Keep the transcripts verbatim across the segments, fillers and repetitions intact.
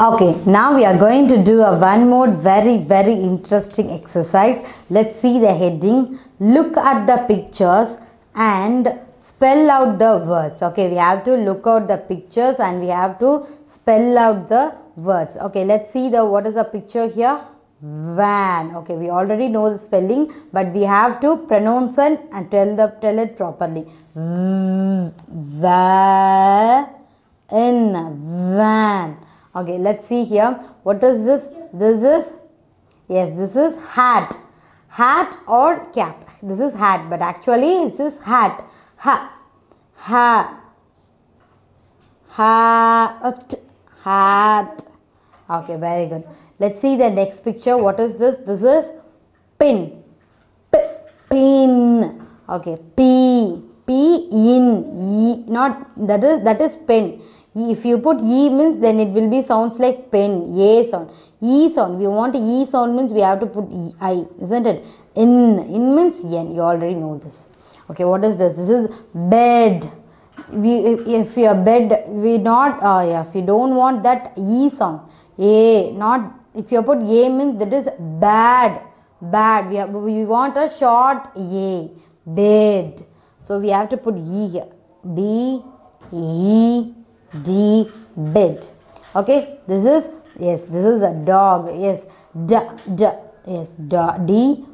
Okay, now we are going to do a one more very very interesting exercise. Let's see the heading, look at the pictures and spell out the words. Okay, we have to look out the pictures and we have to spell out the words. Okay, let's see the what is the picture here? Van. Okay, we already know the spelling, but we have to pronounce it and tell the tell it properly. Va in van. Okay, let's see here. What is this? This is, yes, this is hat. Hat or cap. This is hat, but actually this is hat. Ha. Ha. Hat. Hat. Okay, very good. Let's see the next picture. What is this? This is pin. P. Pin. Okay, P. P in. E. Not, that is, that is pin. If you put E means then it will be sounds like pen, A sound, E sound. We want E sound means we have to put E, I, isn't it? In, in means N, you already know this. Okay, what is this? This is bed. We, if, if your bed, we not, uh, yeah, if you don't want that E sound, A, not, if you put A means that is bad, bad. We, have, we want a short A, bed. So we have to put E here, B, E. D, bed. Okay, this is, yes, this is a dog. Yes, d, d, yes, d, d,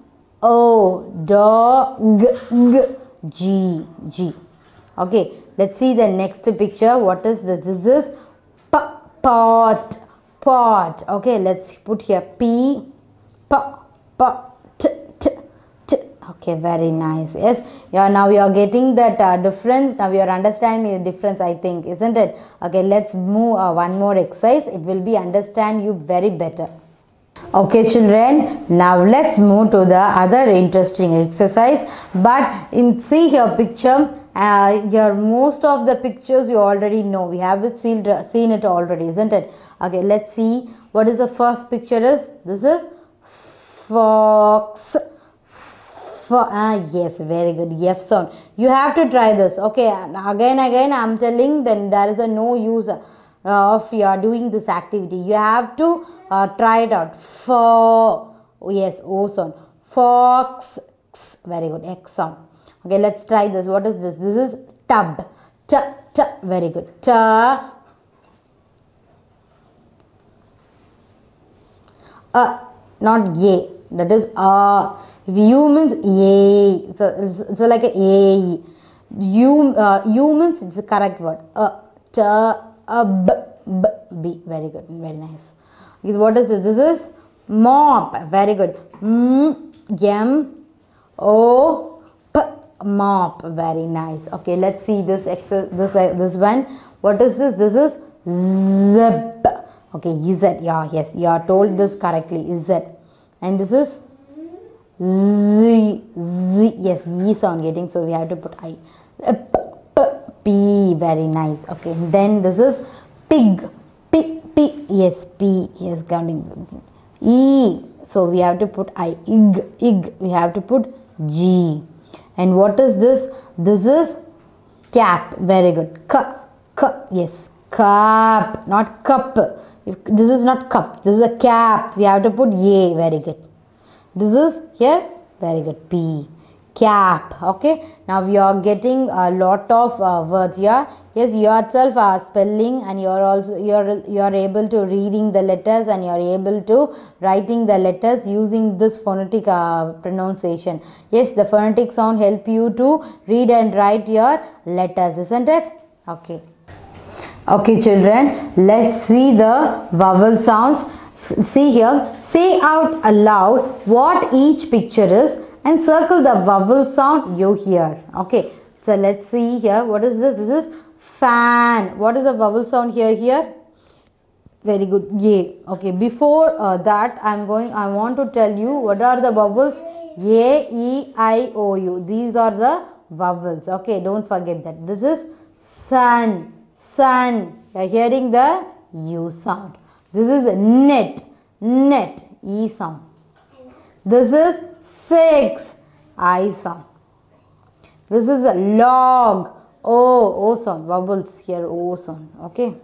o, dog, g, g, g. Okay, let's see the next picture. What is this? This is p, pot, pot. Okay, let's put here p, p, p, t, t, t. Okay, very nice. Yes, yeah, now you are getting that uh, difference. Now you are understanding the difference, I think, isn't it? Okay, let's move uh, one more exercise. It will be understand you very better. Okay, children, now let's move to the other interesting exercise. But in see here picture, uh, your most of the pictures you already know. We have seen, seen it already, isn't it? Okay, let's see. What is the first picture is? This is fox. Ah, yes, very good. F sound. You have to try this. Okay, again, again, I am telling then there is a no use uh, of you are doing this activity. You have to uh, try it out. For, yes, O sound. Fox, X. Very good, X sound. Okay, let's try this. What is this? This is tub. T, t, very good. T. Uh, not Y. That is A. If U means A, so it's, it's like a A. U, uh, U means it's the correct word. A, T, A, B, B, B. Very good, very nice. What is this? This is mop. Very good. M, M, O, P, mop. Very nice. Okay, let's see this this this one. What is this? This is zip. Okay, Z. Yeah, yes, you are told this correctly. Z. And this is Z, Z, yes, E sound getting, so we have to put I, P, P, P, very nice. Okay, then this is pig, P, P, yes, P, yes, counting, E, so we have to put I, Ig, Ig, we have to put G. And what is this? This is cap, very good, K, K, yes, cup, not cup. If this is not cup, this is a cap, we have to put A, very good. This is here, very good, P, cap. Okay, now we are getting a lot of uh, words here. Yes, yourself are spelling and you are also you are you are able to reading the letters and you are able to writing the letters using this phonetic uh, pronunciation. Yes, the phonetic sound help you to read and write your letters, isn't it? Okay. Okay, children, let's see the vowel sounds. See here, say out aloud what each picture is and circle the vowel sound you hear. Okay, so let's see here. What is this? This is fan. What is the vowel sound here? Here, very good. A. Okay, before uh, that, I'm going, I want to tell you what are the vowels. A, E, I, O, U. These are the vowels. Okay, don't forget that. This is sun. Sun. You are hearing the U sound. This is net, net, E sound. This is six, I sound. This is a log, O, O sound, vowels here, O sound, okay,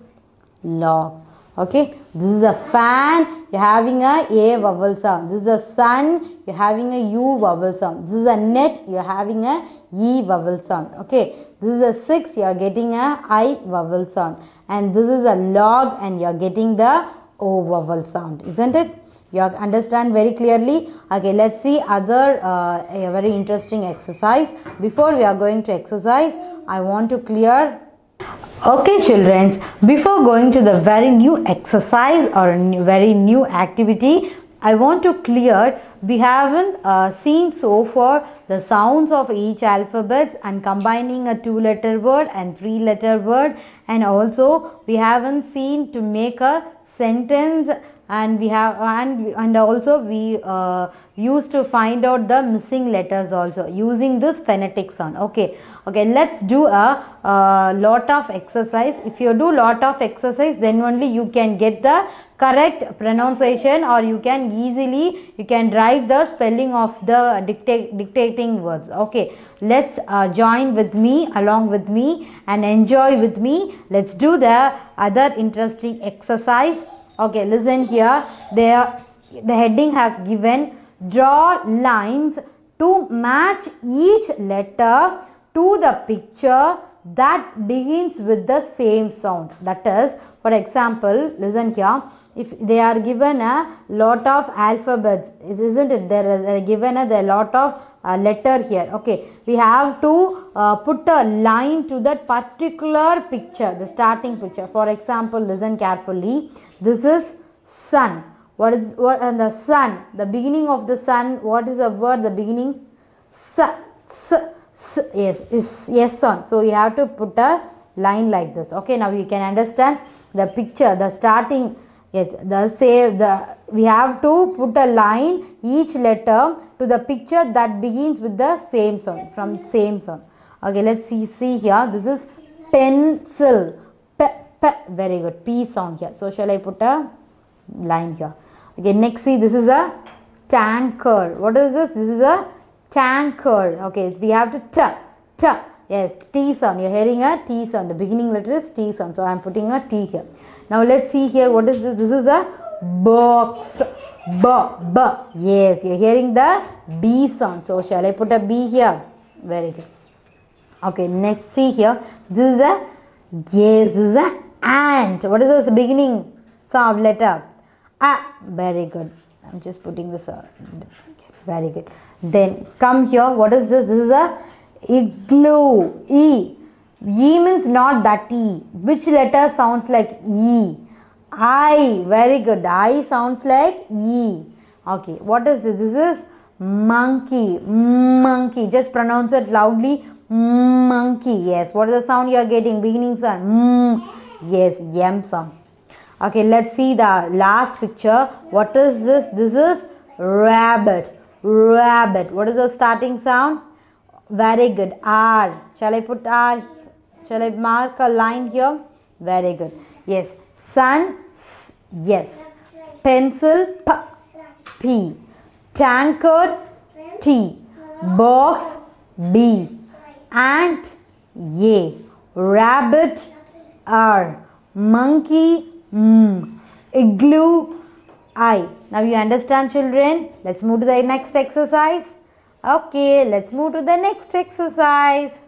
log. Okay, this is a fan, you're having a A vowel sound. This is a sun, you're having a U vowel sound. This is a net, you're having a E vowel sound. Okay, this is a six, you're getting a I vowel sound. And this is a log and you're getting the O vowel sound, isn't it? You understand very clearly. Okay, let's see other uh, a very interesting exercise. Before we are going to exercise, I want to clear. Okay children, before going to the very new exercise or a new, very new activity, I want to clear, we haven't uh, seen so far the sounds of each alphabet and combining a two letter word and three letter word, and also we haven't seen to make a sentence, and we have and and also we uh, used to find out the missing letters also using this phonetic sound. Okay, okay, let's do a uh, lot of exercise. If you do lot of exercise, then only you can get the correct pronunciation, or you can easily you can write the spelling of the dictate, dictating words. Okay, let's uh, join with me, along with me, and enjoy with me. Let's do the other interesting exercise. Okay, listen here. There, the heading has given, draw lines to match each letter to the picture that begins with the same sound. That is, for example, listen here. If they are given a lot of alphabets, isn't it? They are given a lot of uh, letter here. Okay, we have to uh, put a line to that particular picture, the starting picture. For example, listen carefully. This is sun. What is what? And the sun. The beginning of the sun. What is the word? The beginning. Sun. Sun. Yes, is yes sound. So you have to put a line like this. Okay, now you can understand the picture, the starting. Yes, the save the we have to put a line each letter to the picture that begins with the same sound, from same sound. Okay, let's see see here. This is pencil. P, p, very good. P sound here. So shall I put a line here? Okay, next see, this is a tanker. What is this? This is a tanker. Okay, we have to t, t, yes, T sound. You're hearing a T sound. The beginning letter is T sound. So I'm putting a T here. Now let's see here. What is this? This is a box. B, B. Yes, you're hearing the B sound. So shall I put a B here? Very good. Okay, next see here. This is a, yes, this is a ant. What is this? Beginning sound letter. Ah, very good. I'm just putting this out. Okay, very good. Then come here. What is this? This is a igloo. E. E means not that E. Which letter sounds like E? I. Very good. The I sounds like E. Okay. What is this? This is monkey. Monkey. Just pronounce it loudly. Monkey. Yes. What is the sound you are getting? Beginning sound. Mm. Yes. Yam sound. Okay, let's see the last picture. What is this? This is rabbit. Rabbit. What is the starting sound? Very good. R. Shall I put R? Shall I mark a line here? Very good. Yes. Sun. S, yes. Pencil. P. P. Tankard. T. Box. B. Ant. A. Rabbit. R. Monkey. Mm. Igloo. I. Now you understand, children. Let's move to the next exercise. Okay, let's move to the next exercise.